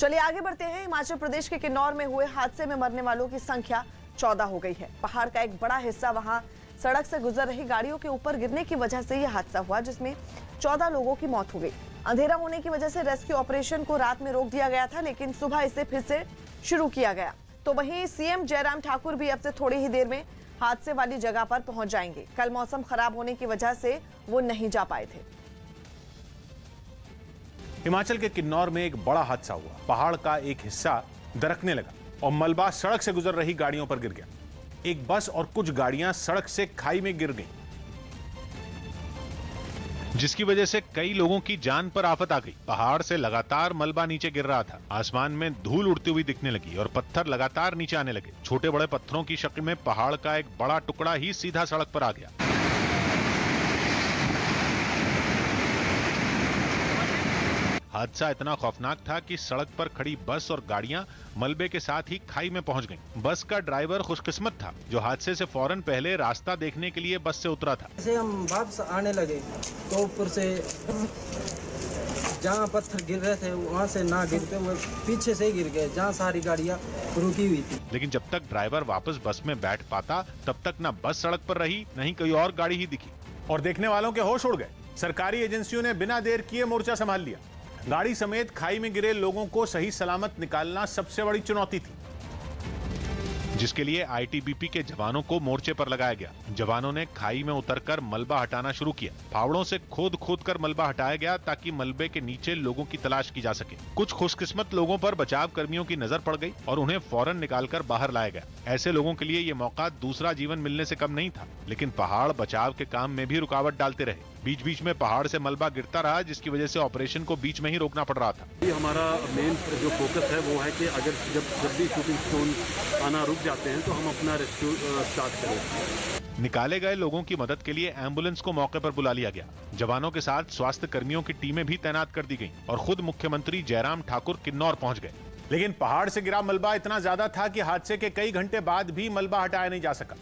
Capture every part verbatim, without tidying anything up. चलिए आगे बढ़ते हैं। हिमाचल प्रदेश के किन्नौर में हुए हादसे में मरने वालों की संख्या चौदह हो गई है। पहाड़ का एक बड़ा हिस्सा वहां सड़क से गुजर रही गाड़ियों के ऊपर गिरने की वजह से यह हादसा हुआ, जिसमें चौदह लोगों की मौत हो गई। अंधेरा होने की वजह से रेस्क्यू ऑपरेशन को रात में रोक दिया गया था, लेकिन सुबह इसे फिर से शुरू किया गया। तो वहीं सीएम जयराम ठाकुर भी अब से थोड़ी ही देर में हादसे वाली जगह पर पहुंच जाएंगे। कल मौसम खराब होने की वजह से वो नहीं जा पाए थे। हिमाचल के किन्नौर में एक बड़ा हादसा हुआ। पहाड़ का एक हिस्सा दरकने लगा और मलबा सड़क से गुजर रही गाड़ियों पर गिर गया। एक बस और कुछ गाड़ियां सड़क से खाई में गिर गईं, जिसकी वजह से कई लोगों की जान पर आफत आ गई। पहाड़ से लगातार मलबा नीचे गिर रहा था। आसमान में धूल उड़ती हुई दिखने लगी और पत्थर लगातार नीचे आने लगे। छोटे बड़े पत्थरों की शक्ल में पहाड़ का एक बड़ा टुकड़ा ही सीधा सड़क पर आ गया। हादसा इतना खौफनाक था कि सड़क पर खड़ी बस और गाड़ियां मलबे के साथ ही खाई में पहुंच गईं। बस का ड्राइवर खुशकिस्मत था जो हादसे से फौरन पहले रास्ता देखने के लिए बस से उतरा था। जैसे हम वापस आने लगे तो ऊपर से जहां पत्थर गिर रहे थे वहां से ना गिरते हुए पीछे से गिर गए, जहां सारी गाड़ियां रुकी हुई थी। लेकिन जब तक ड्राइवर वापस बस में बैठ पाता तब तक न बस सड़क पर रही, नहीं कोई और गाड़ी ही दिखी। और देखने वालों के होश उड़ गए। सरकारी एजेंसियों ने बिना देर किए मोर्चा संभाल लिया। गाड़ी समेत खाई में गिरे लोगों को सही सलामत निकालना सबसे बड़ी चुनौती थी, जिसके लिए आईटीबीपी के जवानों को मोर्चे पर लगाया गया। जवानों ने खाई में उतरकर मलबा हटाना शुरू किया। फावड़ों से खोद खोद कर मलबा हटाया गया ताकि मलबे के नीचे लोगों की तलाश की जा सके। कुछ खुशकिस्मत लोगों पर बचाव कर्मियों की नजर पड़ गई और उन्हें फौरन निकालकर बाहर लाया गया। ऐसे लोगों के लिए ये मौका दूसरा जीवन मिलने से कम नहीं था, लेकिन पहाड़ बचाव के काम में भी रुकावट डालते रहे। बीच बीच में पहाड़ से मलबा गिरता रहा, जिसकी वजह से ऑपरेशन को बीच में ही रोकना पड़ रहा था। ये हमारा मेन जो फोकस है वो है कि अगर जब जब भी शूटिंग स्टोन आना रुक जाते हैं तो हम अपना रेस्क्यू स्टार्ट करें। निकाले गए लोगों की मदद के लिए एम्बुलेंस को मौके पर बुला लिया गया। जवानों के साथ स्वास्थ्य कर्मियों की टीमें भी तैनात कर दी गयी और खुद मुख्यमंत्री जयराम ठाकुर किन्नौर पहुँच गए। लेकिन पहाड़ से गिरा मलबा इतना ज्यादा था कि हादसे के कई घंटे बाद भी मलबा हटाया नहीं जा सका।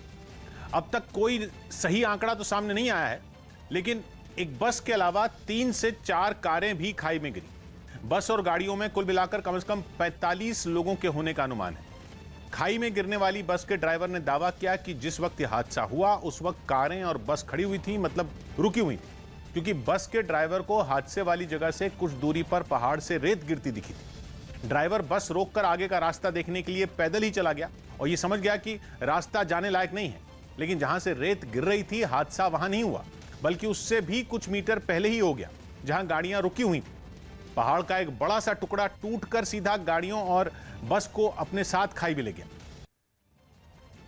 अब तक कोई सही आंकड़ा तो सामने नहीं आया है, लेकिन एक बस के अलावा तीन से चार कारें भी खाई में गिरी। बस और गाड़ियों में कुल मिलाकर कम से कम पैंतालीस लोगों के होने का अनुमान है। खाई में गिरने वाली बस के ड्राइवर ने दावा किया कि जिस वक्त यह हादसा हुआ उस वक्त कारें और बस खड़ी हुई थी, मतलब रुकी हुई थी, क्योंकि बस के ड्राइवर को हादसे वाली जगह से कुछ दूरी पर पहाड़ से रेत गिरती दिखी थी। ड्राइवर बस रोककर आगे का रास्ता देखने के लिए पैदल ही चला गया और ये समझ गया कि रास्ता जाने लायक नहीं है, लेकिन जहां से रेत गिर रही थी हादसा वहां नहीं हुआ, बल्कि उससे भी कुछ मीटर पहले ही हो गया जहां गाड़ियां रुकी हुई थी। पहाड़ का एक बड़ा सा टुकड़ा टूटकर सीधा गाड़ियों और बस को अपने साथ खाई में ले गया।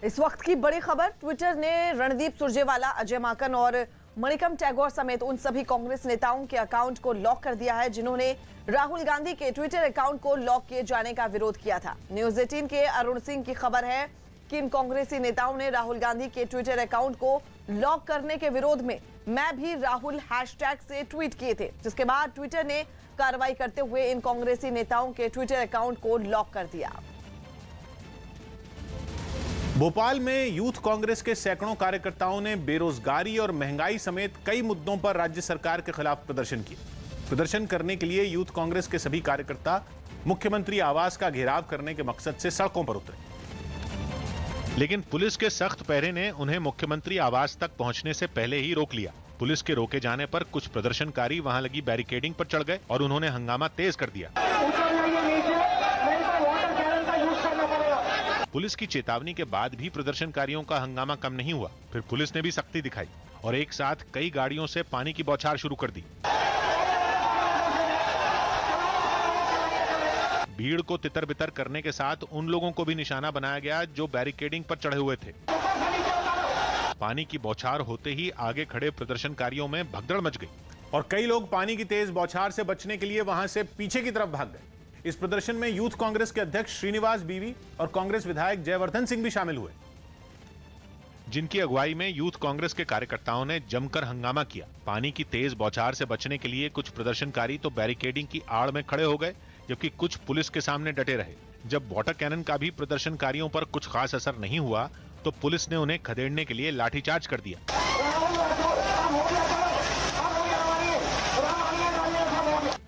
इस वक्त की बड़ी खबर, ट्विटर ने रणदीप सुरजेवाला, अजय माकन और मणिकम टैगोर समेत उन सभी कांग्रेस नेताओं के अकाउंट को लॉक कर दिया है जिन्होंने राहुल गांधी के ट्विटर अकाउंट को लॉक किए जाने का विरोध किया था। न्यूज एटीन के अरुण सिंह की खबर है कि इन कांग्रेसी नेताओं ने राहुल गांधी के ट्विटर अकाउंट को लॉक करने के विरोध में मैं भी राहुल हैशटैग से ट्वीट किए थे, जिसके बाद ट्विटर ने कार्रवाई करते हुए इन कांग्रेसी नेताओं के ट्विटर अकाउंट को लॉक कर दिया। भोपाल में यूथ कांग्रेस के सैकड़ों कार्यकर्ताओं ने बेरोजगारी और महंगाई समेत कई मुद्दों पर राज्य सरकार के खिलाफ प्रदर्शन किया। प्रदर्शन करने के लिए यूथ कांग्रेस के सभी कार्यकर्ता मुख्यमंत्री आवास का घेराव करने के मकसद से सड़कों पर उतरे, लेकिन पुलिस के सख्त पहरे ने उन्हें मुख्यमंत्री आवास तक पहुंचने से पहले ही रोक लिया। पुलिस के रोके जाने पर कुछ प्रदर्शनकारी वहां लगी बैरिकेडिंग पर चढ़ गए और उन्होंने हंगामा तेज कर दिया। पुलिस की चेतावनी के बाद भी प्रदर्शनकारियों का हंगामा कम नहीं हुआ। फिर पुलिस ने भी सख्ती दिखाई और एक साथ कई गाड़ियों से पानी की बौछार शुरू कर दी। भीड़ को तितर बितर करने के साथ उन लोगों को भी निशाना बनाया गया जो बैरिकेडिंग पर चढ़े हुए थे। पानी की बौछार होते ही आगे खड़े प्रदर्शनकारियों में भगदड़ मच गई और कई लोग पानी की तेज बौछार से बचने के लिए वहां से पीछे की तरफ भाग गए। इस प्रदर्शन में यूथ कांग्रेस के अध्यक्ष श्रीनिवास बीवी और कांग्रेस विधायक जयवर्धन सिंह भी शामिल हुए, जिनकी अगुवाई में यूथ कांग्रेस के कार्यकर्ताओं ने जमकर हंगामा किया। पानी की तेज बौछार से बचने के लिए कुछ प्रदर्शनकारी तो बैरिकेडिंग की आड़ में खड़े हो गए, जबकि कुछ पुलिस के सामने डटे रहे। जब वाटर कैनन का भी प्रदर्शनकारियों पर कुछ खास असर नहीं हुआ तो पुलिस ने उन्हें खदेड़ने के लिए लाठीचार्ज कर दिया।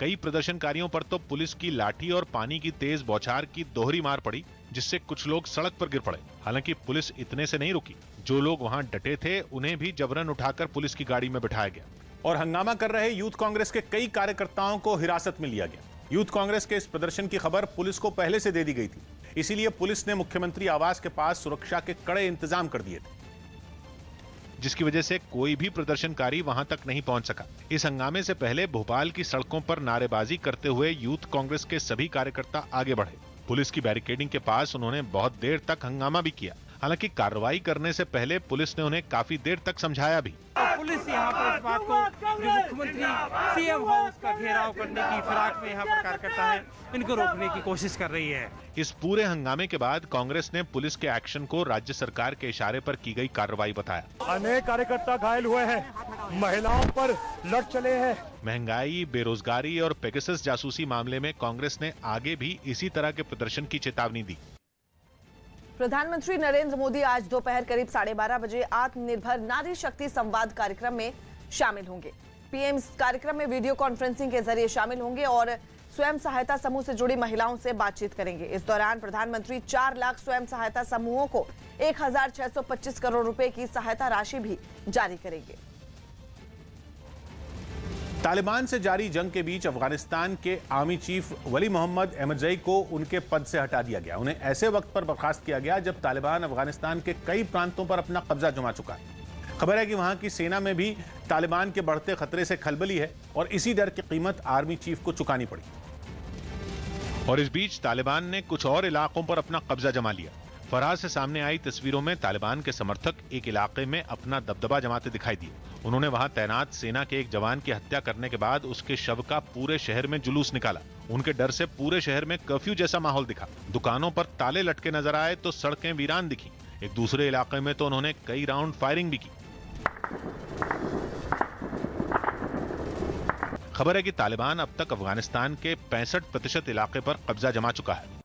कई प्रदर्शनकारियों पर तो पुलिस की लाठी और पानी की तेज बौछार की दोहरी मार पड़ी, जिससे कुछ लोग सड़क पर गिर पड़े। हालांकि पुलिस इतने से नहीं रुकी, जो लोग वहां डटे थे उन्हें भी जबरन उठाकर पुलिस की गाड़ी में बिठाया गया और हंगामा कर रहे यूथ कांग्रेस के कई कार्यकर्ताओं को हिरासत में लिया गया। यूथ कांग्रेस के इस प्रदर्शन की खबर पुलिस को पहले से दे दी गई थी, इसीलिए पुलिस ने मुख्यमंत्री आवास के पास सुरक्षा के कड़े इंतजाम कर दिए थे, जिसकी वजह से कोई भी प्रदर्शनकारी वहां तक नहीं पहुंच सका। इस हंगामे से पहले भोपाल की सड़कों पर नारेबाजी करते हुए यूथ कांग्रेस के सभी कार्यकर्ता आगे बढ़े। पुलिस की बैरिकेडिंग के पास उन्होंने बहुत देर तक हंगामा भी किया। हालांकि कार्रवाई करने से पहले पुलिस ने उन्हें काफी देर तक समझाया भी। पुलिस यहाँ पर इस बात को मुख्यमंत्री सीएम हाउस का घेराव करने की फिराक में यहाँ पर कार्यकर्ता है, इनको रोकने की कोशिश कर रही है। इस पूरे हंगामे के बाद कांग्रेस ने पुलिस के एक्शन को राज्य सरकार के इशारे पर की गई कार्रवाई बताया। अनेक कार्यकर्ता घायल हुए हैं, महिलाओं पर लट चले हैं। महंगाई, बेरोजगारी और पेगासस जासूसी मामले में कांग्रेस ने आगे भी इसी तरह के प्रदर्शन की चेतावनी दी। प्रधानमंत्री नरेंद्र मोदी आज दोपहर करीब साढ़े बारह बजे आत्मनिर्भर नारी शक्ति संवाद कार्यक्रम में शामिल होंगे। पीएम इस कार्यक्रम में वीडियो कॉन्फ्रेंसिंग के जरिए शामिल होंगे और स्वयं सहायता समूह से जुड़ी महिलाओं से बातचीत करेंगे। इस दौरान प्रधानमंत्री चार लाख स्वयं सहायता समूहों को एक हजार छह सौ पच्चीस करोड़ रुपए की सहायता राशि भी जारी करेंगे। तालिबान से जारी जंग के बीच अफगानिस्तान के army chief Wali Mohammad Ahmadzai को उनके पद से हटा दिया गया। उन्हें ऐसे वक्त पर बर्खास्त किया गया जब तालिबान अफगानिस्तान के कई प्रांतों पर अपना कब्जा जमा चुका है। खबर है कि वहां की सेना में भी तालिबान के बढ़ते खतरे से खलबली है और इसी डर की कीमत आर्मी चीफ को चुकानी पड़ी। और इस बीच तालिबान ने कुछ और इलाकों पर अपना कब्जा जमा लिया। फराज से सामने आई तस्वीरों में तालिबान के समर्थक एक इलाके में अपना दबदबा जमाते दिखाई दिए। उन्होंने वहां तैनात सेना के एक जवान की हत्या करने के बाद उसके शव का पूरे शहर में जुलूस निकाला। उनके डर से पूरे शहर में कर्फ्यू जैसा माहौल दिखा। दुकानों पर ताले लटके नजर आए तो सड़कें वीरान दिखी। एक दूसरे इलाके में तो उन्होंने कई राउंड फायरिंग भी की। खबर है कि तालिबान अब तक अफगानिस्तान के पैंसठ प्रतिशत इलाके पर कब्जा जमा चुका है।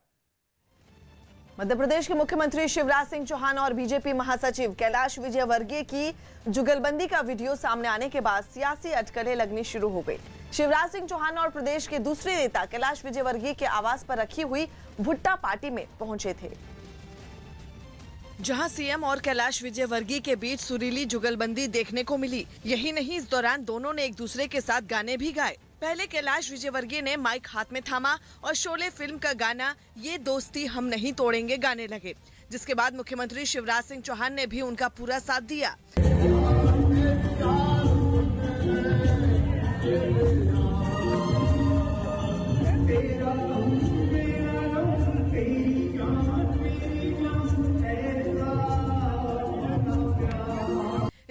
मध्य प्रदेश के मुख्यमंत्री शिवराज सिंह चौहान और बीजेपी महासचिव कैलाश विजयवर्गीय की जुगलबंदी का वीडियो सामने आने के बाद सियासी अटकलें लगनी शुरू हो गई। शिवराज सिंह चौहान और प्रदेश के दूसरे नेता कैलाश विजयवर्गीय के आवास पर रखी हुई भुट्टा पार्टी में पहुंचे थे, जहां सीएम और कैलाश विजयवर्गीय के बीच सुरीली जुगलबंदी देखने को मिली। यही नहीं, इस दौरान दोनों ने एक दूसरे के साथ गाने भी गाए। पहले कैलाश विजयवर्गीय ने माइक हाथ में थामा और शोले फिल्म का गाना ये दोस्ती हम नहीं तोड़ेंगे गाने लगे, जिसके बाद मुख्यमंत्री शिवराज सिंह चौहान ने भी उनका पूरा साथ दिया।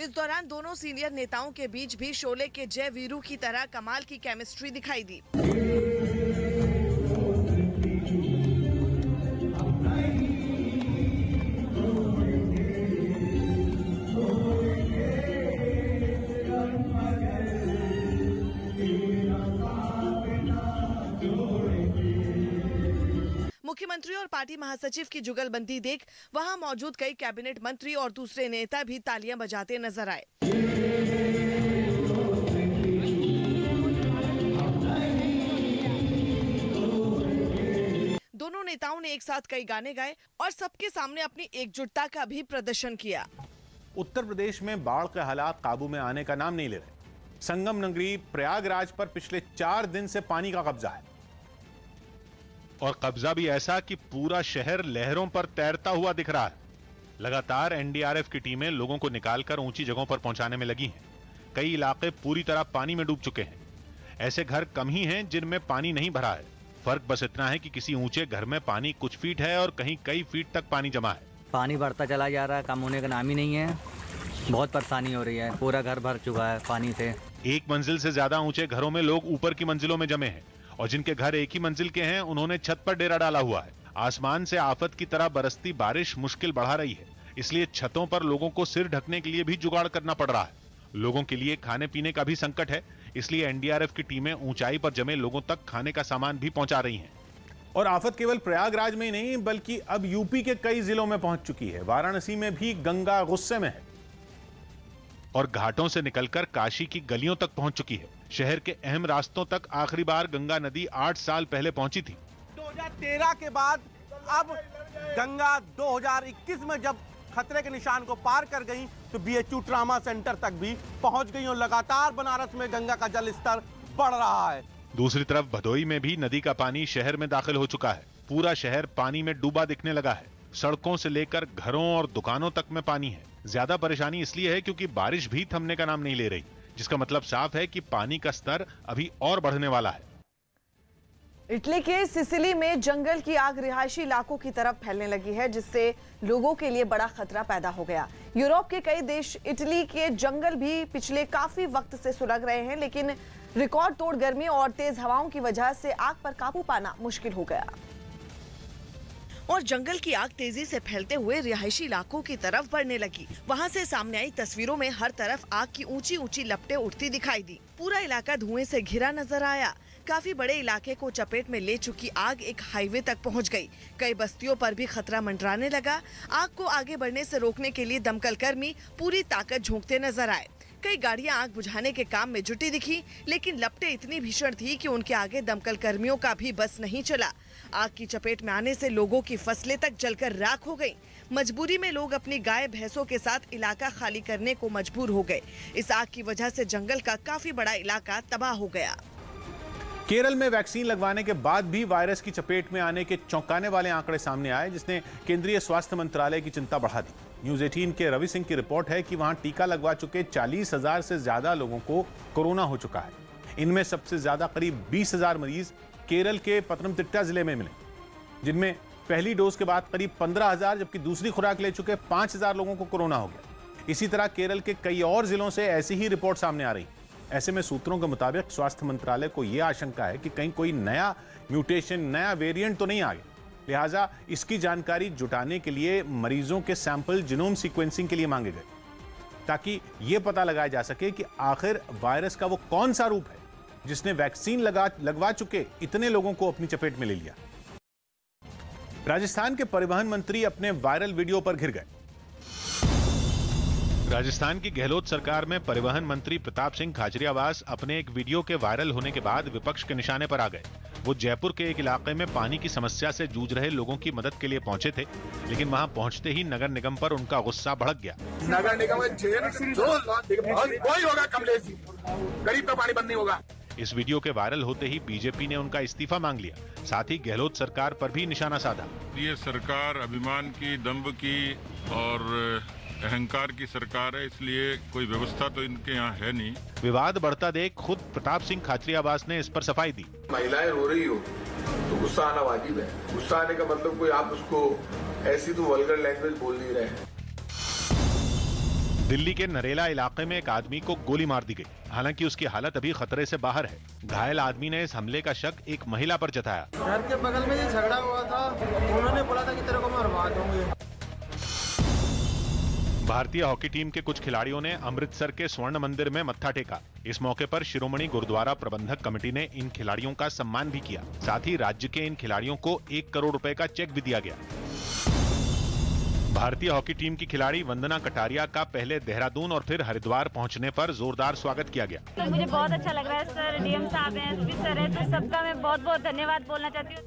इस दौरान दोनों सीनियर नेताओं के बीच भी शोले के जय वीरू की तरह कमाल की केमिस्ट्री दिखाई दी। मुख्यमंत्री और पार्टी महासचिव की जुगलबंदी देख वहां मौजूद कई कैबिनेट मंत्री और दूसरे नेता भी तालियां बजाते नजर आए। दोनों नेताओं ने एक साथ कई गाने गाए और सबके सामने अपनी एकजुटता का भी प्रदर्शन किया। उत्तर प्रदेश में बाढ़ के हालात काबू में आने का नाम नहीं ले रहे। संगम नगरी प्रयागराज पर पिछले चार दिन से पानी का कब्जा है और कब्जा भी ऐसा कि पूरा शहर लहरों पर तैरता हुआ दिख रहा है। लगातार एनडीआरएफ की टीमें लोगों को निकालकर ऊंची जगहों पर पहुंचाने में लगी हैं। कई इलाके पूरी तरह पानी में डूब चुके हैं। ऐसे घर कम ही हैं जिनमें पानी नहीं भरा है। फर्क बस इतना है कि किसी ऊंचे घर में पानी कुछ फीट है और कहीं कई फीट तक पानी जमा है। पानी बढ़ता चला जा रहा है, कम होने का नाम ही नहीं है। बहुत परेशानी हो रही है, पूरा घर भर चुका है पानी से। एक मंजिल से ज्यादा ऊंचे घरों में लोग ऊपर की मंजिलों में जमे हैं और जिनके घर एक ही मंजिल के हैं उन्होंने छत पर डेरा डाला हुआ है। आसमान से आफत की तरह बरसती बारिश मुश्किल बढ़ा रही है, इसलिए छतों पर लोगों को सिर ढकने के लिए भी जुगाड़ करना पड़ रहा है। लोगों के लिए खाने पीने का भी संकट है, इसलिए एनडीआरएफ की टीमें ऊंचाई पर जमे लोगों तक खाने का सामान भी पहुंचा रही हैं। और आफत केवल प्रयागराज में ही नहीं बल्कि अब यूपी के कई जिलों में पहुंच चुकी है। वाराणसी में भी गंगा गुस्से में है और घाटों से निकलकर काशी की गलियों तक पहुंच चुकी है। शहर के अहम रास्तों तक आखिरी बार गंगा नदी आठ साल पहले पहुंची थी। दो हज़ार तेरह के बाद अब गंगा दो हज़ार इक्कीस में जब खतरे के निशान को पार कर गई तो बीएचयू ट्रामा सेंटर तक भी पहुंच गई और लगातार बनारस में गंगा का जल स्तर बढ़ रहा है। दूसरी तरफ भदोही में भी नदी का पानी शहर में दाखिल हो चुका है। पूरा शहर पानी में डूबा दिखने लगा है। सड़कों से लेकर घरों और दुकानों तक में पानी है। ज्यादा परेशानी इसलिए है क्योंकि बारिश भी थमने का नाम नहीं ले रही, जिसका मतलब साफ है कि पानी का स्तर अभी और बढ़ने वाला है। इटली के सिसिली में जंगल की आग रिहायशी इलाकों की तरफ फैलने लगी है, जिससे लोगों के लिए बड़ा खतरा पैदा हो गया। यूरोप के कई देश इटली के जंगल भी पिछले काफी वक्त से सुलग रहे हैं, लेकिन रिकॉर्ड तोड़ गर्मी और तेज हवाओं की वजह से आग पर काबू पाना मुश्किल हो गया और जंगल की आग तेजी से फैलते हुए रिहायशी इलाकों की तरफ बढ़ने लगी। वहाँ से सामने आई तस्वीरों में हर तरफ आग की ऊंची ऊंची लपटें उठती दिखाई दी। पूरा इलाका धुएं से घिरा नजर आया। काफी बड़े इलाके को चपेट में ले चुकी आग एक हाईवे तक पहुंच गई। कई बस्तियों पर भी खतरा मंडराने लगा। आग को आगे बढ़ने से रोकने के लिए दमकल कर्मी पूरी ताकत झोंकते नजर आए। कई गाड़ियां आग बुझाने के काम में जुटी दिखी, लेकिन लपटें इतनी भीषण थी कि उनके आगे दमकल कर्मियों का भी बस नहीं चला। आग की चपेट में आने से लोगों की फसलें तक जलकर राख हो गई। मजबूरी में लोग अपनी गाय भैंसों के साथ इलाका खाली करने को मजबूर हो गए। इस आग की वजह से जंगल का काफी बड़ा इलाका तबाह हो गया। केरल में वैक्सीन लगवाने के बाद भी वायरस की चपेट में आने के चौंकाने वाले आंकड़े सामने आए, जिसने केंद्रीय स्वास्थ्य मंत्रालय की चिंता बढ़ा दी। न्यूज अठारह के रवि सिंह की रिपोर्ट है कि वहां टीका लगवा चुके चालीस हज़ार से ज्यादा लोगों को कोरोना हो चुका है। इनमें सबसे ज्यादा करीब बीस हज़ार मरीज केरल के पतनमतिट्टा जिले में मिले, जिनमें पहली डोज के बाद करीब पंद्रह हज़ार जबकि दूसरी खुराक ले चुके पाँच हज़ार लोगों को कोरोना हो गया। इसी तरह केरल के कई और जिलों से ऐसी ही रिपोर्ट सामने आ रही। ऐसे में सूत्रों के मुताबिक स्वास्थ्य मंत्रालय को यह आशंका है कि कहीं कोई नया म्यूटेशन, नया वेरिएंट तो नहीं आ गया। लिहाजा इसकी जानकारी जुटाने के लिए मरीजों के सैंपल जीनोम सीक्वेंसिंग के लिए मांगे गए, ताकि ये पता लगाया जा सके कि आखिर वायरस का वो कौन सा रूप है जिसने वैक्सीन लगा लगवा चुके इतने लोगों को अपनी चपेट में ले लिया। राजस्थान के परिवहन मंत्री अपने वायरल वीडियो पर घिर गए। राजस्थान की गहलोत सरकार में परिवहन मंत्री प्रताप सिंह खाजरियावास अपने एक वीडियो के वायरल होने के बाद विपक्ष के निशाने पर आ गए। वो जयपुर के एक इलाके में पानी की समस्या से जूझ रहे लोगों की मदद के लिए पहुंचे थे, लेकिन वहां पहुंचते ही नगर निगम पर उनका गुस्सा भड़क गया। नगर निगम कोई होगा कमलेश, गरीब का पानी बंद नहीं होगा। इस वीडियो के वायरल होते ही बीजेपी ने उनका इस्तीफा मांग लिया। साथ ही गहलोत सरकार पर भी निशाना साधा। ये सरकार अभिमान की, दम्भ की और अहंकार की सरकार है, इसलिए कोई व्यवस्था तो इनके यहाँ है नहीं। विवाद बढ़ता देख खुद प्रताप सिंह खाचरियावास ने इस पर सफाई दी। महिलाएं रो रही हो तो गुस्सा आना वाजिब है। गुस्सा आने का मतलब कोई आप उसको ऐसी तो वल्गर लैंग्वेज बोल नहीं रहे। दिल्ली के नरेला इलाके में एक आदमी को गोली मार दी गई, हालांकि उसकी हालत अभी खतरे से बाहर है। घायल आदमी ने इस हमले का शक एक महिला पर जताया। घर के बगल में ये झगड़ा हुआ था, उन्होंने बोला था कि तेरे को मरवा दूंगी। भारतीय हॉकी टीम के कुछ खिलाड़ियों ने अमृतसर के स्वर्ण मंदिर में मत्था टेका। इस मौके पर शिरोमणि गुरुद्वारा प्रबंधक कमेटी ने इन खिलाड़ियों का सम्मान भी किया। साथ ही राज्य के इन खिलाड़ियों को एक करोड़ रुपए का चेक भी दिया गया। भारतीय हॉकी टीम की खिलाड़ी वंदना कटारिया का पहले देहरादून और फिर हरिद्वार पहुंचने पर जोरदार स्वागत किया गया। सर मुझे बहुत अच्छा लग रहा है। सर डीएम साहब हैं, एसपी सर हैं, तो सबका मैं बहुत बहुत धन्यवाद बोलना चाहती हूँ।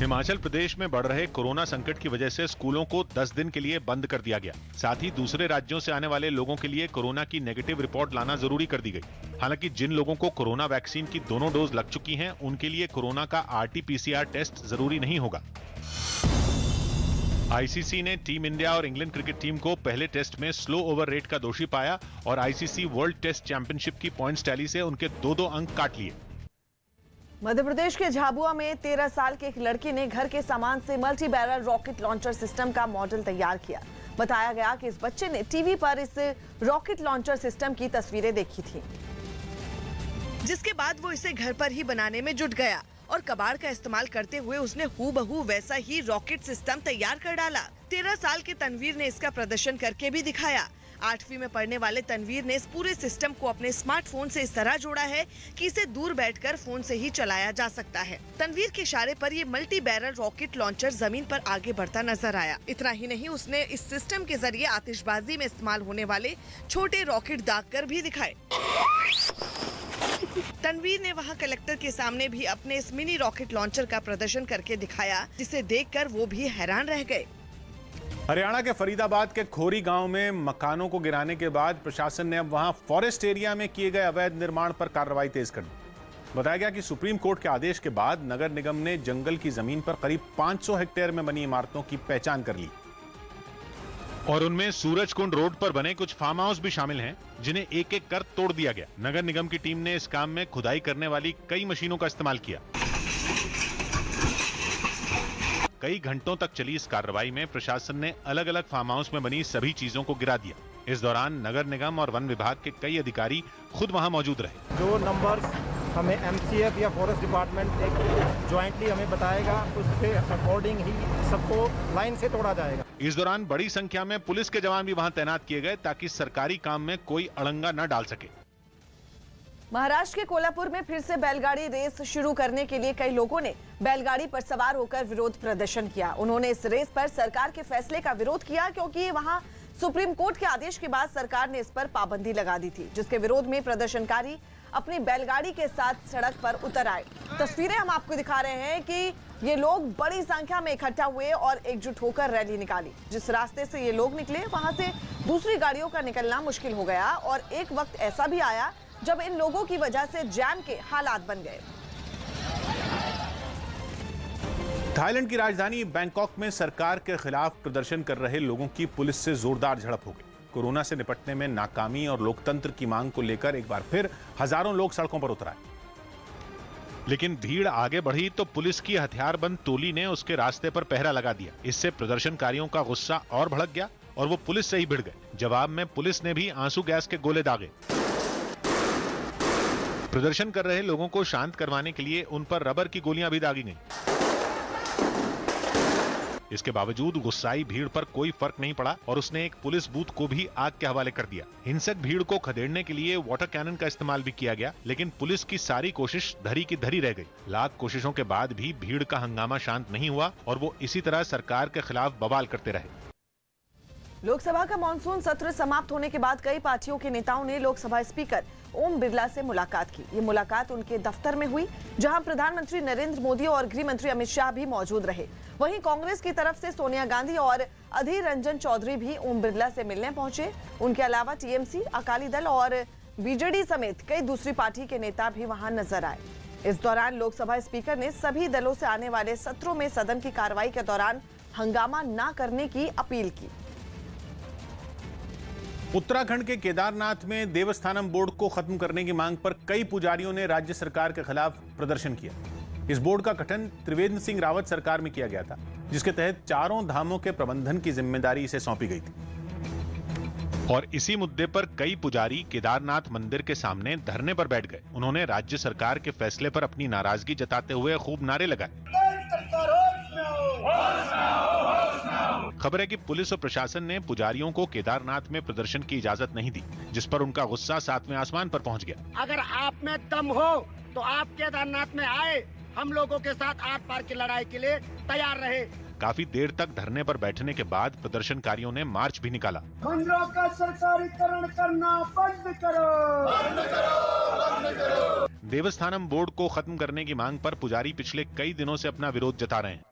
हिमाचल प्रदेश में बढ़ रहे कोरोना संकट की वजह से स्कूलों को दस दिन के लिए बंद कर दिया गया। साथ ही दूसरे राज्यों से आने वाले लोगों के लिए कोरोना की नेगेटिव रिपोर्ट लाना जरूरी कर दी गई। हालांकि जिन लोगों को कोरोना वैक्सीन की दोनों डोज लग चुकी हैं, उनके लिए कोरोना का R T P C R test जरूरी नहीं होगा। आई सी सी ने टीम इंडिया और इंग्लैंड क्रिकेट टीम को पहले टेस्ट में स्लो ओवर रेट का दोषी पाया और I C C world test championship की पॉइंट्स टैली से उनके दो दो अंक काट लिए। मध्य प्रदेश के झाबुआ में तेरह साल के एक लड़की ने घर के सामान से multi barrel rocket launcher system का मॉडल तैयार किया। बताया गया कि इस बच्चे ने टीवी पर इस रॉकेट लॉन्चर सिस्टम की तस्वीरें देखी थी, जिसके बाद वो इसे घर पर ही बनाने में जुट गया और कबाड़ का इस्तेमाल करते हुए उसने हूबहू वैसा ही रॉकेट सिस्टम तैयार कर डाला। तेरह साल के तनवीर ने इसका प्रदर्शन करके भी दिखाया। आठवीं में पढ़ने वाले तनवीर ने इस पूरे सिस्टम को अपने स्मार्टफोन से इस तरह जोड़ा है कि इसे दूर बैठकर फोन से ही चलाया जा सकता है। तनवीर के इशारे पर ये मल्टी बैरल रॉकेट लॉन्चर जमीन पर आगे बढ़ता नजर आया। इतना ही नहीं, उसने इस सिस्टम के जरिए आतिशबाजी में इस्तेमाल होने वाले छोटे रॉकेट दाग कर भी दिखाए। तनवीर ने वहां कलेक्टर के सामने भी अपने इस मिनी रॉकेट लॉन्चर का प्रदर्शन करके दिखाया, जिसे देखकर वो भी हैरान रह गए। हरियाणा के फरीदाबाद के खोरी गांव में मकानों को गिराने के बाद प्रशासन ने अब वहां फॉरेस्ट एरिया में किए गए अवैध निर्माण पर कार्रवाई तेज कर दी। बताया गया कि सुप्रीम कोर्ट के आदेश के बाद नगर निगम ने जंगल की जमीन पर करीब पाँच सौ हेक्टेयर में बनी इमारतों की पहचान कर ली और उनमें सूरजकुंड रोड पर बने कुछ फार्म हाउस भी शामिल हैं, जिन्हें एक एक कर तोड़ दिया गया। नगर निगम की टीम ने इस काम में खुदाई करने वाली कई मशीनों का इस्तेमाल किया। कई घंटों तक चली इस कार्रवाई में प्रशासन ने अलग अलग फार्म हाउस में बनी सभी चीजों को गिरा दिया। इस दौरान नगर निगम और वन विभाग के कई अधिकारी खुद वहां मौजूद रहे। जो नंबर हमें एम सी एफ या फॉरेस्ट डिपार्टमेंट एक ज्वाइंटली हमें बताएगा, उसके अकॉर्डिंग ही सबको लाइन से तोड़ा जाएगा। इस दौरान बड़ी संख्या में पुलिस के जवान भी वहां तैनात किए गए ताकि सरकारी काम में कोई अड़ंगा न डाल सके। महाराष्ट्र के कोल्हापुर में फिर से बैलगाड़ी रेस शुरू करने के लिए कई लोगों ने बैलगाड़ी पर सवार होकर विरोध प्रदर्शन किया। उन्होंने इस रेस पर सरकार के फैसले का विरोध किया क्योंकि वहां सुप्रीम कोर्ट के आदेश के बाद सरकार ने इस पर पाबंदी लगा दी थी, जिसके विरोध में प्रदर्शनकारी अपनी बैलगाड़ी के साथ सड़क पर उतर आए। तस्वीरें हम आपको दिखा रहे हैं कि ये लोग बड़ी संख्या में इकट्ठा हुए और एकजुट होकर रैली निकाली। जिस रास्ते से ये लोग निकले वहां से दूसरी गाड़ियों का निकलना मुश्किल हो गया और एक वक्त ऐसा भी आया जब इन लोगों की वजह से जाम के हालात बन गए। थाईलैंड की राजधानी बैंकॉक में सरकार के खिलाफ प्रदर्शन कर रहे लोगों की पुलिस से जोरदार झड़प हो गई। कोरोना से निपटने में नाकामी और लोकतंत्र की मांग को लेकर एक बार फिर हजारों लोग सड़कों पर उतर आए, लेकिन भीड़ आगे बढ़ी तो पुलिस की हथियारबंद टोली ने उसके रास्ते पर पहरा लगा दिया। इससे प्रदर्शनकारियों का गुस्सा और भड़क गया और वो पुलिस से ही भिड़ गए। जवाब में पुलिस ने भी आंसू गैस के गोले दागे। प्रदर्शन कर रहे लोगों को शांत करवाने के लिए उन पर रबर की गोलियां भी दागी गईं। इसके बावजूद गुस्साई भीड़ पर कोई फर्क नहीं पड़ा और उसने एक पुलिस बूथ को भी आग के हवाले कर दिया। हिंसक भीड़ को खदेड़ने के लिए वाटर कैनन का इस्तेमाल भी किया गया, लेकिन पुलिस की सारी कोशिश धरी की धरी रह गई। लाख कोशिशों के बाद भी भीड़ का हंगामा शांत नहीं हुआ और वो इसी तरह सरकार के खिलाफ बवाल करते रहे। लोकसभा का मानसून सत्र समाप्त होने के बाद कई पार्टियों के नेताओं ने लोकसभा स्पीकर ओम बिरला से मुलाकात की। ये मुलाकात उनके दफ्तर में हुई, जहां प्रधानमंत्री नरेंद्र मोदी और गृह मंत्री अमित शाह भी मौजूद रहे। वहीं कांग्रेस की तरफ से सोनिया गांधी और अधीर रंजन चौधरी भी ओम बिरला से मिलने पहुंचे। उनके अलावा T M C, Akali Dal और बी जे डी समेत कई दूसरी पार्टी के नेता भी वहाँ नजर आए। इस दौरान लोकसभा स्पीकर ने सभी दलों से आने वाले सत्रों में सदन की कार्रवाई के दौरान हंगामा न करने की अपील की। उत्तराखंड के केदारनाथ में देवस्थानम बोर्ड को खत्म करने की मांग पर कई पुजारियों ने राज्य सरकार के खिलाफ प्रदर्शन किया। इस बोर्ड का गठन त्रिवेन्द्र सिंह रावत सरकार में किया गया था, जिसके तहत चारों धामों के प्रबंधन की जिम्मेदारी इसे सौंपी गई थी और इसी मुद्दे पर कई पुजारी केदारनाथ मंदिर के सामने धरने पर बैठ गए। उन्होंने राज्य सरकार के फैसले पर अपनी नाराजगी जताते हुए खूब नारे लगाए। खबर है कि पुलिस और प्रशासन ने पुजारियों को केदारनाथ में प्रदर्शन की इजाजत नहीं दी, जिस पर उनका गुस्सा सातवें आसमान पर पहुंच गया। अगर आप में दम हो तो आप केदारनाथ में आए, हम लोगों के साथ आर पार की लड़ाई के लिए तैयार रहे। काफी देर तक धरने पर बैठने के बाद प्रदर्शनकारियों ने मार्च भी निकाला। हम लोग का सरकारीकरण करना बंद करो, बंद करो, बंद करो। देवस्थानम बोर्ड को खत्म करने की मांग पर पुजारी पिछले कई दिनों से अपना विरोध जता रहे हैं।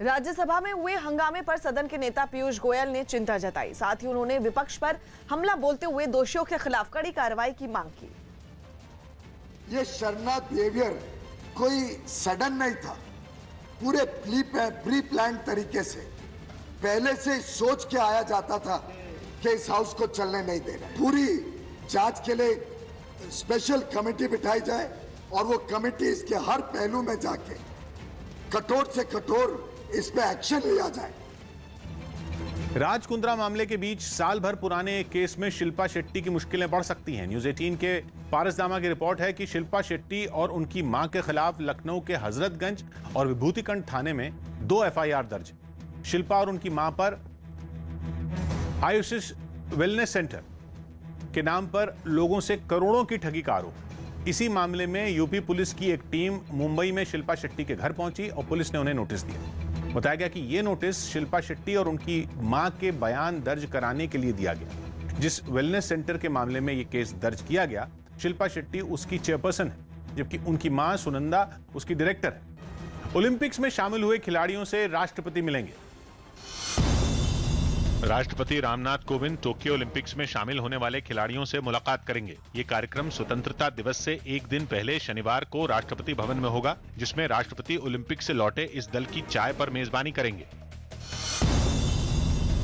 राज्यसभा में हुए हंगामे पर सदन के नेता पीयूष गोयल ने चिंता जताई। साथ ही उन्होंने विपक्ष पर हमला बोलते हुए दोषियों के खिलाफ कड़ी कार्रवाई की मांग की। ये शर्मनाक बिहेवियर कोई सडन नहीं था, पूरे प्री प्लान तरीके से पहले से सोच के आया जाता था कि इस हाउस को चलने नहीं देना। पूरी जांच के लिए स्पेशल कमेटी बिठाई जाए और वो कमेटी इसके हर पहलू में जाके कठोर से कठोर इस पे एक्शन लिया जाए। राज कुंद्रा मामले के बीच साल भर पुराने केस में शिल्पा शेट्टी की मुश्किलें बढ़ सकती हैं। न्यूज अठारह के पारस दामा की रिपोर्ट है कि शिल्पा शेट्टी और उनकी मां के खिलाफ लखनऊ के हजरतगंज और विभूतिखंड थाने में दो एफ आई आर दर्ज। शिल्पा और उनकी मां पर आयुष वेलनेस सेंटर के नाम पर लोगों से करोड़ों की ठगी का आरोप। इसी मामले में यूपी पुलिस की एक टीम मुंबई में शिल्पा शेट्टी के घर पहुंची और पुलिस ने उन्हें नोटिस दिया। बताया गया कि ये नोटिस शिल्पा शेट्टी और उनकी मां के बयान दर्ज कराने के लिए दिया गया। जिस वेलनेस सेंटर के मामले में ये केस दर्ज किया गया, शिल्पा शेट्टी उसकी चेयरपर्सन है, जबकि उनकी मां सुनंदा उसकी डायरेक्टर है। ओलंपिक्स में शामिल हुए खिलाड़ियों से राष्ट्रपति मिलेंगे। राष्ट्रपति रामनाथ कोविंद टोक्यो ओलंपिक्स में शामिल होने वाले खिलाड़ियों से मुलाकात करेंगे। ये कार्यक्रम स्वतंत्रता दिवस से एक दिन पहले शनिवार को राष्ट्रपति भवन में होगा, जिसमें राष्ट्रपति ओलंपिक से लौटे इस दल की चाय पर मेजबानी करेंगे।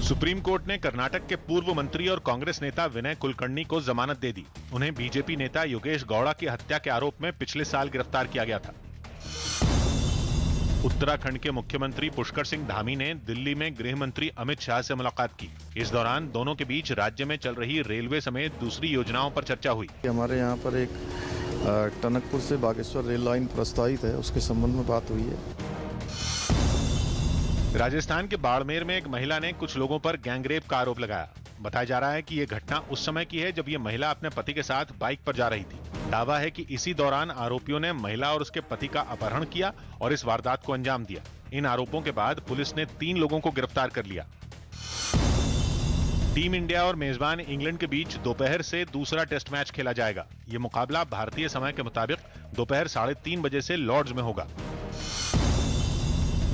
सुप्रीम कोर्ट ने कर्नाटक के पूर्व मंत्री और कांग्रेस नेता विनय कुलकर्णी को जमानत दे दी। उन्हें बीजेपी नेता योगेश गौड़ा की हत्या के आरोप में पिछले साल गिरफ्तार किया गया था। उत्तराखंड के मुख्यमंत्री पुष्कर सिंह धामी ने दिल्ली में गृह मंत्री अमित शाह से मुलाकात की। इस दौरान दोनों के बीच राज्य में चल रही रेलवे समेत दूसरी योजनाओं पर चर्चा हुई। हमारे यहाँ पर एक टनकपुर से बागेश्वर रेल लाइन प्रस्तावित है, उसके संबंध में बात हुई है। राजस्थान के बाड़मेर में एक महिला ने कुछ लोगों पर गैंगरेप का आरोप लगाया। बताया जा रहा है कि ये घटना उस समय की है जब ये महिला अपने पति के साथ बाइक पर जा रही थी। दावा है कि इसी दौरान आरोपियों ने महिला और उसके पति का अपहरण किया और इस वारदात को अंजाम दिया। इन आरोपों के बाद पुलिस ने तीन लोगों को गिरफ्तार कर लिया। टीम इंडिया और मेजबान इंग्लैंड के बीच दोपहर से दूसरा टेस्ट मैच खेला जाएगा। ये मुकाबला भारतीय समय के मुताबिक दोपहर साढ़े तीन बजे से लॉर्ड्स में होगा।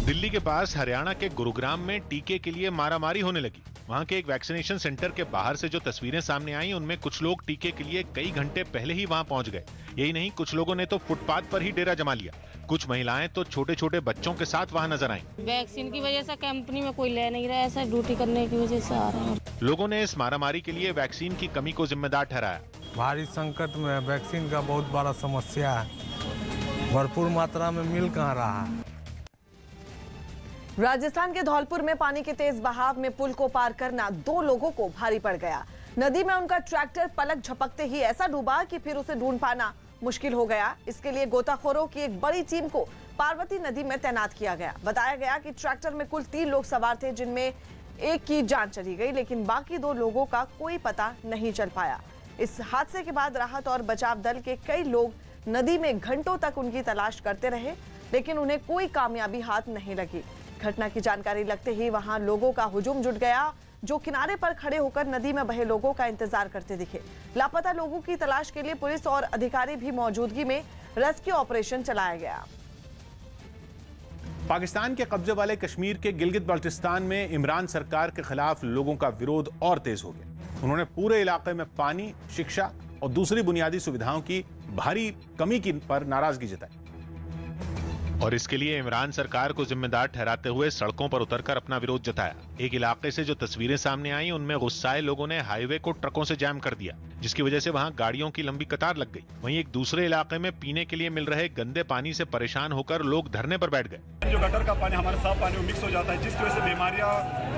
दिल्ली के पास हरियाणा के गुरुग्राम में टीके के लिए मारामारी होने लगी। वहां के एक वैक्सीनेशन सेंटर के बाहर से जो तस्वीरें सामने आई, उनमें कुछ लोग टीके के लिए कई घंटे पहले ही वहां पहुंच गए। यही नहीं, कुछ लोगों ने तो फुटपाथ पर ही डेरा जमा लिया। कुछ महिलाएं तो छोटे छोटे बच्चों के साथ वहां नजर आईं। वैक्सीन की वजह से कंपनी में कोई ले नहीं रहा, ऐसा ड्यूटी करने की वजह से आ रहा है। लोगों ने इस मारामारी के लिए वैक्सीन की कमी को जिम्मेदार ठहराया। भारी संकट में वैक्सीन का बहुत बड़ा समस्या है, भरपूर मात्रा में मिल कहाँ रहा है। राजस्थान के धौलपुर में पानी के तेज बहाव में पुल को पार करना दो लोगों को भारी पड़ गया। नदी में उनका ट्रैक्टर पलक झपकते ही ऐसा डूबा कि फिर उसे ढूंढ पाना मुश्किल हो गया। इसके लिए गोताखोरों की एक बड़ी टीम को पार्वती नदी में तैनात किया गया। बताया गया कि ट्रैक्टर में कुल तीन लोग सवार थे, जिनमें एक की जान चली गई, लेकिन बाकी दो लोगों का कोई पता नहीं चल पाया। इस हादसे के बाद राहत और बचाव दल के कई लोग नदी में घंटों तक उनकी तलाश करते रहे, लेकिन उन्हें कोई कामयाबी हाथ नहीं लगी। घटना की जानकारी लगते ही वहां लोगों का हुजूम जुट गया, जो किनारे पर खड़े होकर नदी में बहे लोगों का इंतजार करते दिखे। लापता लोगों की तलाश के लिए पुलिस और अधिकारी भी मौजूदगी में रेस्क्यू ऑपरेशन चलाया गया। पाकिस्तान के कब्जे वाले कश्मीर के गिलगित बल्टिस्तान में इमरान सरकार के खिलाफ लोगों का विरोध और तेज हो गया। उन्होंने पूरे इलाके में पानी, शिक्षा और दूसरी बुनियादी सुविधाओं की भारी कमी की पर नाराजगी जताई और इसके लिए इमरान सरकार को जिम्मेदार ठहराते हुए सड़कों पर उतरकर अपना विरोध जताया। एक इलाके से जो तस्वीरें सामने आईं, उनमें गुस्साए लोगों ने हाईवे को ट्रकों से जैम कर दिया, जिसकी वजह से वहां गाड़ियों की लंबी कतार लग गई। वहीं एक दूसरे इलाके में पीने के लिए मिल रहे गंदे पानी से परेशान होकर लोग धरने पर बैठ गए। जो गटर का पानी हमारे साफ पानी में मिक्स हो जाता है, जिसकी वजह से बीमारियां,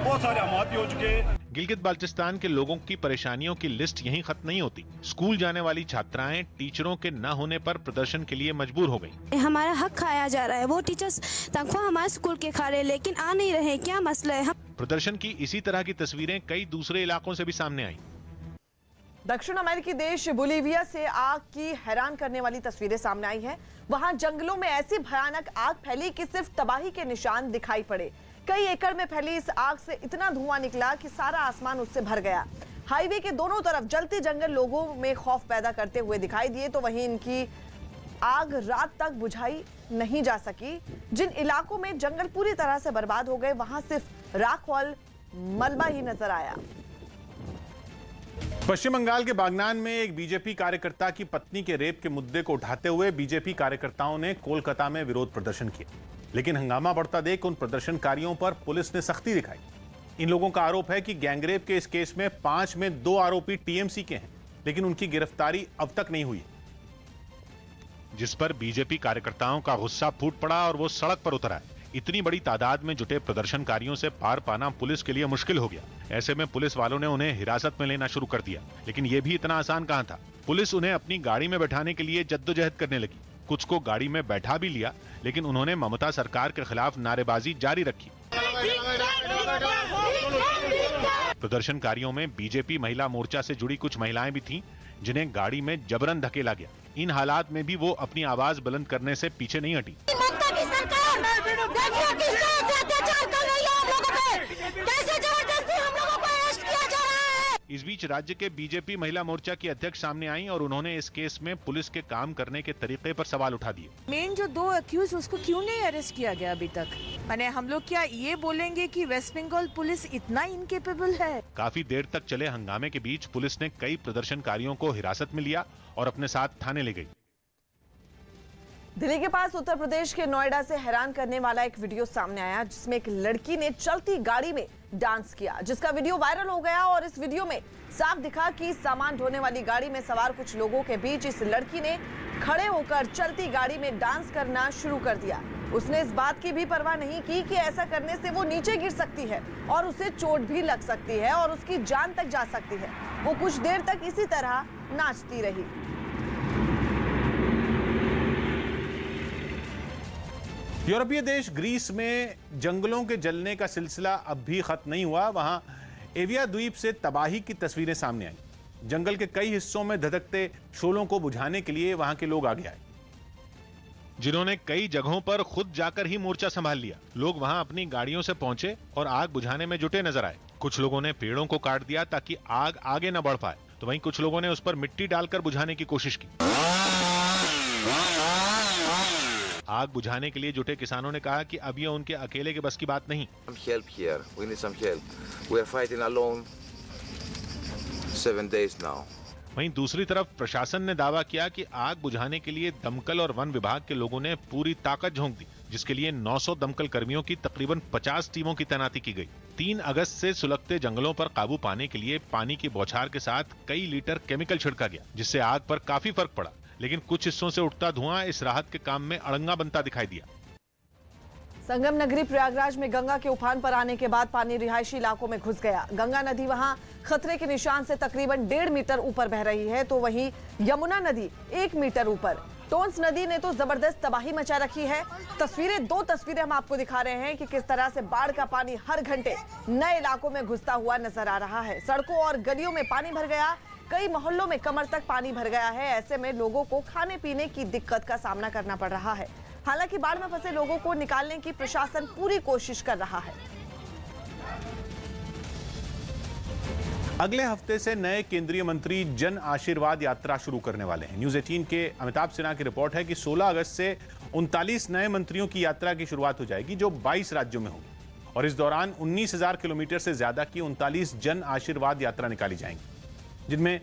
बहुत सारे मौत भी हो चुके। गिलगित बाल्टिस्तान के लोगों की परेशानियों की लिस्ट यहीं खत्म नहीं होती। स्कूल जाने वाली छात्राएं टीचरों के न होने पर प्रदर्शन के लिए मजबूर हो गई। हमारा हक खाया जा रहा है, वो टीचर्स तनख्वाह हमारे स्कूल के खा रहे लेकिन आ नहीं रहे, क्या मसला है। प्रदर्शन की इसी तरह की तस्वीरें कई दूसरे इलाकों से भी सामने आई। दक्षिण अमेरिकी देश बोलिविया से आग की हैरान करने वाली तस्वीरें सामने आई हैं। वहां जंगलों में ऐसी भयानक आग फैली कि सिर्फ तबाही के निशान दिखाई पड़े। कई एकड़ में फैली इस आग से इतना धुआं निकला कि सारा आसमान उससे भर गया। हाईवे के दोनों तरफ जलते जंगल लोगों में खौफ पैदा करते हुए दिखाई दिए, तो वहीं इनकी आग रात तक बुझाई नहीं जा सकी। जिन इलाकों में जंगल पूरी तरह से बर्बाद हो गए, वहां सिर्फ राख और मलबा ही नजर आया। पश्चिम बंगाल के बागनान में एक बीजेपी कार्यकर्ता की पत्नी के रेप के मुद्दे को उठाते हुए बीजेपी कार्यकर्ताओं ने कोलकाता में विरोध प्रदर्शन किया, लेकिन हंगामा बढ़ता देख उन प्रदर्शनकारियों पर पुलिस ने सख्ती दिखाई। इन लोगों का आरोप है कि गैंगरेप के इस केस में पांच में दो आरोपी टीएमसी के हैं, लेकिन उनकी गिरफ्तारी अब तक नहीं हुई। जिस पर बीजेपी कार्यकर्ताओं का गुस्सा फूट पड़ा और वो सड़क पर उतर आए। इतनी बड़ी तादाद में जुटे प्रदर्शनकारियों से पार पाना पुलिस के लिए मुश्किल हो गया। ऐसे में पुलिस वालों ने उन्हें हिरासत में लेना शुरू कर दिया, लेकिन यह भी इतना आसान कहां था। पुलिस उन्हें अपनी गाड़ी में बैठाने के लिए जद्दोजहद करने लगी। कुछ को गाड़ी में बैठा भी लिया, लेकिन उन्होंने ममता सरकार के खिलाफ नारेबाजी जारी रखी। प्रदर्शनकारियों में बीजेपी महिला मोर्चा से जुड़ी कुछ महिलाएं भी थीं, जिन्हें गाड़ी में जबरन धकेला गया। इन हालात में भी वो अपनी आवाज बुलंद करने से पीछे नहीं हटी। इस बीच राज्य के बीजेपी महिला मोर्चा की अध्यक्ष सामने आई और उन्होंने इस केस में पुलिस के काम करने के तरीके पर सवाल उठा दिए। मेन जो दो एक्यूज उसको क्यों नहीं अरेस्ट किया गया अभी तक? माने हम लोग क्या ये बोलेंगे कि वेस्ट बंगाल पुलिस इतना इनकेपेबल है? काफी देर तक चले हंगामे के बीच पुलिस ने कई प्रदर्शनकारियों को हिरासत में लिया और अपने साथ थाने ले गयी। दिल्ली के पास उत्तर प्रदेश के नोएडा से हैरान करने वाला एक वीडियो सामने आया जिसमें एक लड़की ने चलती गाड़ी में डांस किया, जिसका वीडियो वायरल हो गया। और इस वीडियो में साफ दिखा कि सामान ढोने वाली गाड़ी में सवार कुछ लोगों के बीच इस लड़की ने खड़े होकर चलती गाड़ी में डांस करना शुरू कर दिया। उसने इस बात की भी परवाह नहीं की कि ऐसा करने से वो नीचे गिर सकती है और उसे चोट भी लग सकती है और उसकी जान तक जा सकती है। वो कुछ देर तक इसी तरह नाचती रही। यूरोपीय देश ग्रीस में जंगलों के जलने का सिलसिला अब भी खत्म नहीं हुआ। वहां एविया द्वीप से तबाही की तस्वीरें सामने आई। जंगल के कई हिस्सों में धधकते शोलों को बुझाने के लिए वहां के लोग आगे आए, जिन्होंने कई जगहों पर खुद जाकर ही मोर्चा संभाल लिया। लोग वहां अपनी गाड़ियों से पहुंचे और आग बुझाने में जुटे नजर आए। कुछ लोगों ने पेड़ों को काट दिया ताकि आग आगे न बढ़ पाए, तो वहीं कुछ लोगों ने उस पर मिट्टी डालकर बुझाने की कोशिश की। आग बुझाने के लिए जुटे किसानों ने कहा कि अब ये उनके अकेले के बस की बात नहीं। वहीं दूसरी तरफ प्रशासन ने दावा किया कि आग बुझाने के लिए दमकल और वन विभाग के लोगों ने पूरी ताकत झोंक दी, जिसके लिए नौ सौ दमकल कर्मियों की तकरीबन पचास टीमों की तैनाती की गई। तीन अगस्त से सुलगते जंगलों पर काबू पाने के लिए पानी की बौछार के साथ कई लीटर केमिकल छिड़का गया, जिससे आग पर काफी फर्क पड़ा, लेकिन कुछ हिस्सों से उठता धुआं इस राहत के काम में अड़ंगा बनता दिखाई दिया। संगम नगरी प्रयागराज में गंगा के उफान पर आने के बाद पानी रिहायशी इलाकों में घुस गया। गंगा नदी वहां खतरे के निशान से तकरीबन डेढ़ मीटर ऊपर बह रही है, तो वहीं यमुना नदी एक मीटर ऊपर। टोंस नदी ने तो जबरदस्त तबाही मचा रखी है। तस्वीरें दो तस्वीरें हम आपको दिखा रहे हैं कि किस तरह से बाढ़ का पानी हर घंटे नए इलाकों में घुसता हुआ नजर आ रहा है। सड़कों और गलियों में पानी भर गया, कई मोहल्लों में कमर तक पानी भर गया है। ऐसे में लोगों को खाने पीने की दिक्कत का सामना करना पड़ रहा है। हालांकि बाढ़ में फंसे लोगों को निकालने की प्रशासन पूरी कोशिश कर रहा है। अगले हफ्ते से नए केंद्रीय मंत्री जन आशीर्वाद यात्रा शुरू करने वाले हैं। न्यूज अठारह के अमिताभ सिन्हा की रिपोर्ट है कि सोलह अगस्त से उनतालीस नए मंत्रियों की यात्रा की शुरुआत हो जाएगी, जो बाईस राज्यों में होगी। और इस दौरान उन्नीस हजार किलोमीटर से ज्यादा की उनतालीस जन आशीर्वाद यात्रा निकाली जाएंगी, जिनमें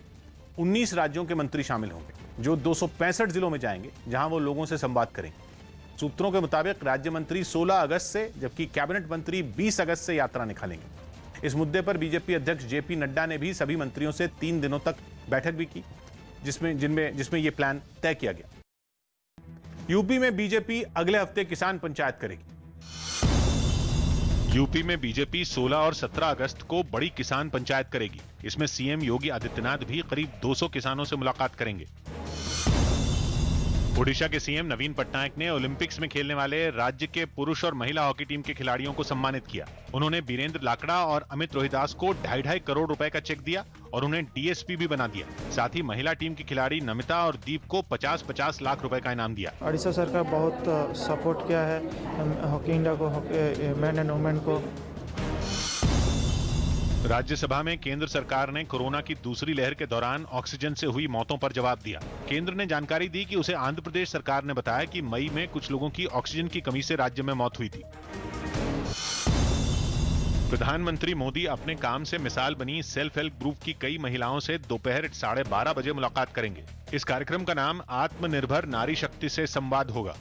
उन्नीस राज्यों के मंत्री शामिल होंगे, जो दो सौ पैंसठ जिलों में जाएंगे, जहां वो लोगों से संवाद करेंगे। सूत्रों के मुताबिक राज्य मंत्री सोलह अगस्त से, जबकि कैबिनेट मंत्री बीस अगस्त से यात्रा निकालेंगे। इस मुद्दे पर बीजेपी अध्यक्ष जेपी नड्डा ने भी सभी मंत्रियों से तीन दिनों तक बैठक भी की, जिसमें जिनमें जिसमें यह प्लान तय किया गया। यूपी में बीजेपी अगले हफ्ते किसान पंचायत करेगी। यूपी में बीजेपी सोलह और सत्रह अगस्त को बड़ी किसान पंचायत करेगी। इसमें सीएम योगी आदित्यनाथ भी करीब दो सौ किसानों से मुलाकात करेंगे। ओडिशा के सीएम नवीन पटनायक ने ओलंपिक्स में खेलने वाले राज्य के पुरुष और महिला हॉकी टीम के खिलाड़ियों को सम्मानित किया। उन्होंने बीरेंद्र लाकड़ा और अमित रोहिदास को ढाई ढाई करोड़ रुपए का चेक दिया और उन्हें डीएसपी भी बना दिया। साथ ही महिला टीम की खिलाड़ी नमिता और दीप को पचास पचास लाख रुपए का इनाम दिया। ओडिशा सरकार बहुत सपोर्ट किया है हॉकी इंडिया को, मैन एंड वुमेन को। राज्यसभा में केंद्र सरकार ने कोरोना की दूसरी लहर के दौरान ऑक्सीजन से हुई मौतों पर जवाब दिया। केंद्र ने जानकारी दी कि उसे आंध्र प्रदेश सरकार ने बताया कि मई में कुछ लोगों की ऑक्सीजन की कमी से राज्य में मौत हुई थी। प्रधानमंत्री मोदी अपने काम से मिसाल बनी सेल्फ हेल्प ग्रुप की कई महिलाओं से दोपहर साढ़े बारह बजे मुलाकात करेंगे। इस कार्यक्रम का नाम आत्मनिर्भर नारी शक्ति से संवाद होगा।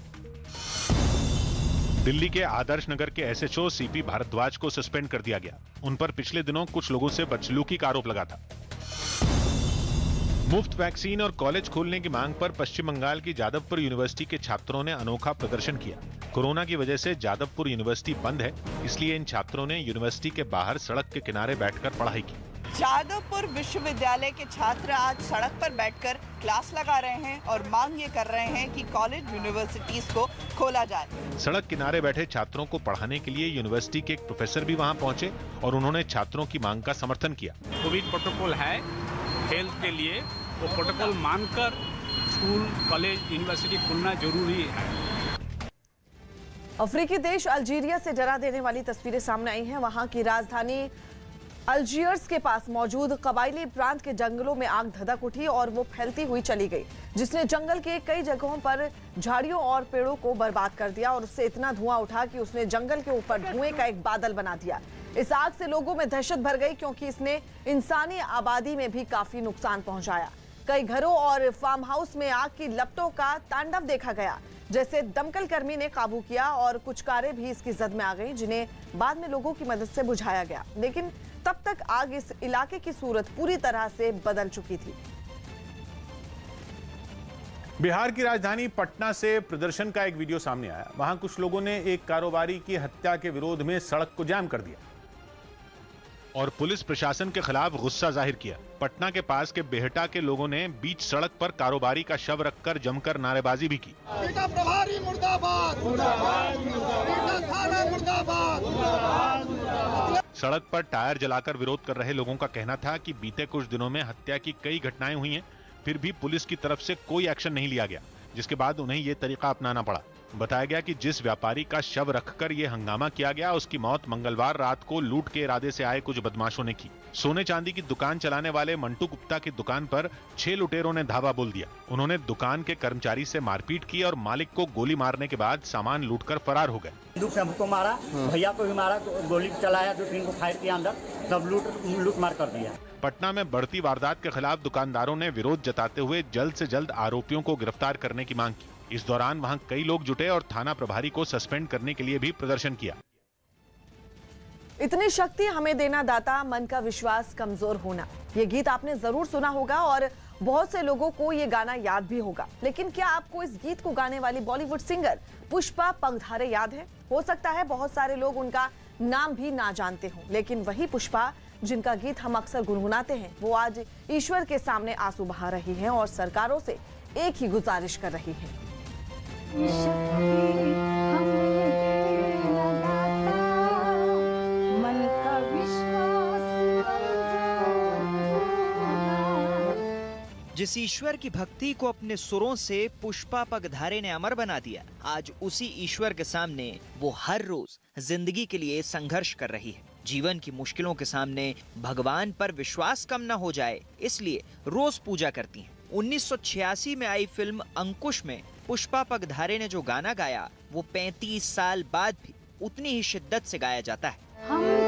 दिल्ली के आदर्श नगर के एसएचओ सीपी भारद्वाज को सस्पेंड कर दिया गया। उन पर पिछले दिनों कुछ लोगों से बदसलूकी का आरोप लगा था। मुफ्त वैक्सीन और कॉलेज खोलने की मांग पर पश्चिम बंगाल की जादवपुर यूनिवर्सिटी के छात्रों ने अनोखा प्रदर्शन किया। कोरोना की वजह से जादवपुर यूनिवर्सिटी बंद है, इसलिए इन छात्रों ने यूनिवर्सिटी के बाहर सड़क के किनारे बैठकर पढ़ाई की। जादवपुर विश्वविद्यालय के छात्र आज सड़क पर बैठकर क्लास लगा रहे हैं और मांग ये कर रहे हैं कि कॉलेज यूनिवर्सिटीज को खोला जाए। सड़क किनारे बैठे छात्रों को पढ़ाने के लिए यूनिवर्सिटी के एक प्रोफेसर भी वहां पहुंचे और उन्होंने छात्रों की मांग का समर्थन किया। कोविड प्रोटोकॉल है हेल्थ के लिए, वो प्रोटोकॉल मानकर स्कूल कॉलेज यूनिवर्सिटी खोलना जरूरी है। अफ्रीकी देश अल्जीरिया से डरा देने वाली तस्वीरें सामने आई हैं। वहाँ की राजधानी अल्जीयर्स के पास मौजूद कबायली प्रांत के जंगलों में आग धधक उठी और वो फैलती हुई चली गई, जिसने जंगल के कई जगहों पर झाड़ियों और पेड़ों को बर्बाद कर दिया और उससे इतना धुआं उठा कि उसने जंगल के ऊपर धुएं का एक बादल बना दिया। इस आग से लोगों में दहशत भर गई क्योंकि इसने इंसानी आबादी में भी काफी नुकसान पहुंचाया। कई घरों और फार्म हाउस में आग की लपटों का तांडव देखा गया, जैसे दमकल कर्मी ने काबू किया और कुछ कारें भी इसकी जद में आ गई, जिन्हें बाद में लोगों की मदद से बुझाया गया, लेकिन तब तक आग इस इलाके की सूरत पूरी तरह से बदल चुकी थी। बिहार की राजधानी पटना से प्रदर्शन का एक वीडियो सामने आया। वहां कुछ लोगों ने एक कारोबारी की हत्या के विरोध में सड़क को जाम कर दिया और पुलिस प्रशासन के खिलाफ गुस्सा जाहिर किया। पटना के पास के बेहटा के लोगों ने बीच सड़क पर कारोबारी का शव रखकर जमकर नारेबाजी भी की। प्रभारी मुर्दाबाद, मुर्दाबाद, मुर्दाबाद, मुर्दाबाद। सड़क पर टायर जलाकर विरोध कर रहे लोगों का कहना था कि बीते कुछ दिनों में हत्या की कई घटनाएं हुई हैं, फिर भी पुलिस की तरफ से कोई एक्शन नहीं लिया गया, जिसके बाद उन्हें ये तरीका अपनाना पड़ा। बताया गया कि जिस व्यापारी का शव रखकर ये हंगामा किया गया, उसकी मौत मंगलवार रात को लूट के इरादे से आए कुछ बदमाशों ने की। सोने चांदी की दुकान चलाने वाले मंटू गुप्ता की दुकान पर छह लुटेरों ने धावा बोल दिया। उन्होंने दुकान के कर्मचारी से मारपीट की और मालिक को गोली मारने के बाद सामान लूटकर फरार हो गए। दुख सबको मारा, भैया को भी मारा, गोली चलाया, दो तीन को फायर किया अंदर, तब लूट लूट मार कर दिया। पटना में बढ़ती वारदात के खिलाफ दुकानदारों ने विरोध जताते हुए जल्द से जल्द आरोपियों को गिरफ्तार करने की मांग की। इस दौरान वहां कई लोग जुटे और थाना प्रभारी को सस्पेंड करने के लिए भी प्रदर्शन किया। इतनी शक्ति हमें देना दाता, मन का विश्वास कमजोर होना, ये गीत आपने जरूर सुना होगा और बहुत से लोगों को ये गाना याद भी होगा। लेकिन क्या आपको इस गीत को गाने वाली बॉलीवुड सिंगर पुष्पा पंगधारे याद है? हो सकता है बहुत सारे लोग उनका नाम भी ना जानते हों, लेकिन वही पुष्पा जिनका गीत हम अक्सर गुनगुनाते हैं, वो आज ईश्वर के सामने आंसू बहा रही है और सरकारों से एक ही गुजारिश कर रही है। जिस ईश्वर की भक्ति को अपने सुरों से पुष्पा पंगधारे ने अमर बना दिया, आज उसी ईश्वर के सामने वो हर रोज जिंदगी के लिए संघर्ष कर रही है। जीवन की मुश्किलों के सामने भगवान पर विश्वास कम न हो जाए, इसलिए रोज पूजा करती हैं। उन्नीस सौ छियासी में आई फिल्म अंकुश में पुष्पा पंगधारे ने जो गाना गाया, वो पैंतीस साल बाद भी उतनी ही शिद्दत से गाया जाता है। हम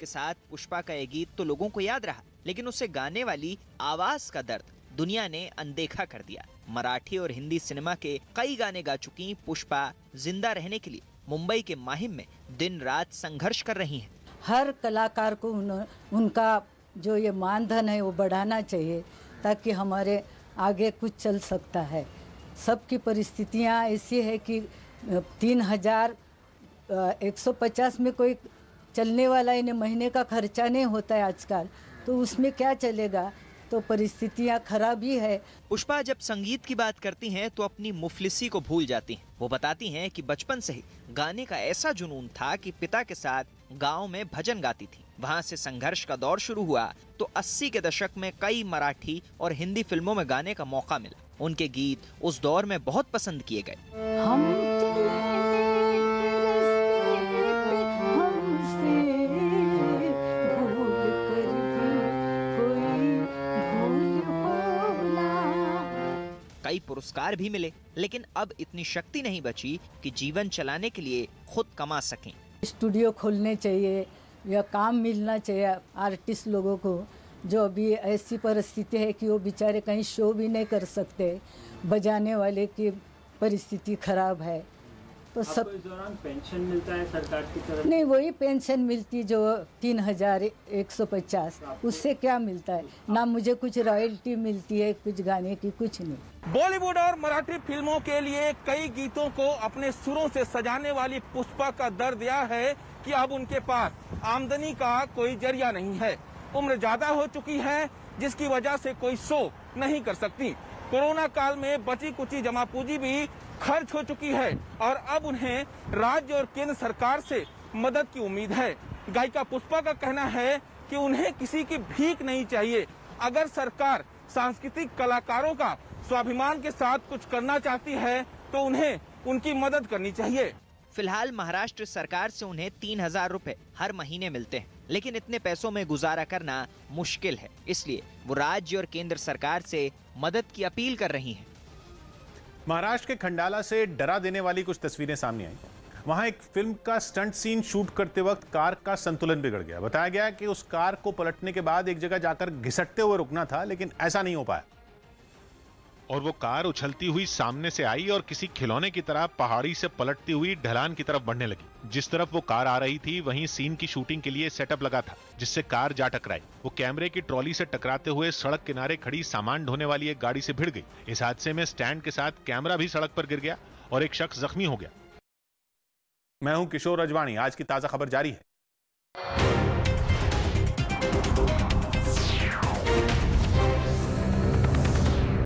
के साथ पुष्पा का ये गीत तो लोगों को याद रहा, लेकिन उसे गाने वाली आवाज का दर्द दुनिया ने अनदेखा कर दिया। मराठी और हिंदी सिनेमा के कई गाने गा चुकी पुष्पा जिंदा रहने के लिए मुंबई के माहिम में दिन रात संघर्ष कर रही हैं। हर कलाकार को उन, उनका जो ये मानधन है वो बढ़ाना चाहिए, ताकि हमारे आगे कुछ चल सकता है। सबकी परिस्थितियाँ ऐसी है कि तीन हजार एक सौ पचास में कोई चलने वाला इन्हें महीने का खर्चा नहीं होता है आजकल, तो उसमें क्या चलेगा, तो परिस्थितियां खराब ही है। पुष्पा जब संगीत की बात करती हैं तो अपनी मुफलिसी को भूल जाती हैं। वो बताती हैं कि बचपन से ही गाने का ऐसा जुनून था कि पिता के साथ गांव में भजन गाती थी। वहां से संघर्ष का दौर शुरू हुआ तो अस्सी के दशक में कई मराठी और हिंदी फिल्मों में गाने का मौका मिला। उनके गीत उस दौर में बहुत पसंद किए गए। हम कई पुरस्कार भी मिले, लेकिन अब इतनी शक्ति नहीं बची कि जीवन चलाने के लिए खुद कमा सकें। स्टूडियो खोलने चाहिए या काम मिलना चाहिए आर्टिस्ट लोगों को, जो अभी ऐसी परिस्थिति है कि वो बेचारे कहीं शो भी नहीं कर सकते, बजाने वाले की परिस्थिति खराब है। तो सब इस दौरान पेंशन मिलता है सरकार की तरफ? नहीं, वही पेंशन मिलती जो तीन हजार एक सौ पचास, उससे क्या मिलता है ना, मुझे कुछ रॉयल्टी मिलती है कुछ गाने की, कुछ नहीं। बॉलीवुड और मराठी फिल्मों के लिए कई गीतों को अपने सुरों से सजाने वाली पुष्पा का दर्द यह है कि अब उनके पास आमदनी का कोई जरिया नहीं है। उम्र ज्यादा हो चुकी है, जिसकी वजह से कोई शो नहीं कर सकती। कोरोना काल में बची कुची जमा पूंजी भी खर्च हो चुकी है और अब उन्हें राज्य और केंद्र सरकार से मदद की उम्मीद है। गायिका पुष्पा का कहना है कि उन्हें किसी की भीख नहीं चाहिए। अगर सरकार सांस्कृतिक कलाकारों का स्वाभिमान के साथ कुछ करना चाहती है तो उन्हें उनकी मदद करनी चाहिए। फिलहाल महाराष्ट्र सरकार से उन्हें तीन हजार रूपए हर महीने मिलते हैं, लेकिन इतने पैसों में गुजारा करना मुश्किल है, इसलिए वो राज्य और केंद्र सरकार से मदद की अपील कर रही हैं। महाराष्ट्र के खंडाला से डरा देने वाली कुछ तस्वीरें सामने आई। वहां एक फिल्म का स्टंट सीन शूट करते वक्त कार का संतुलन बिगड़ गया। बताया गया कि उस कार को पलटने के बाद एक जगह जाकर घिसटते हुए रुकना था, लेकिन ऐसा नहीं हो पाया और वो कार उछलती हुई सामने से आई और किसी खिलौने की तरह पहाड़ी से पलटती हुई ढलान की तरफ बढ़ने लगी। जिस तरफ वो कार आ रही थी वहीं सीन की शूटिंग के लिए सेटअप लगा था, जिससे कार जा टकराई। वो कैमरे की ट्रॉली से टकराते हुए सड़क किनारे खड़ी सामान ढोने वाली एक गाड़ी से भिड़ गई। इस हादसे में स्टैंड के साथ कैमरा भी सड़क पर गिर गया और एक शख्स जख्मी हो गया। मैं हूं किशोर अजवाणी। आज की ताजा खबर जारी है।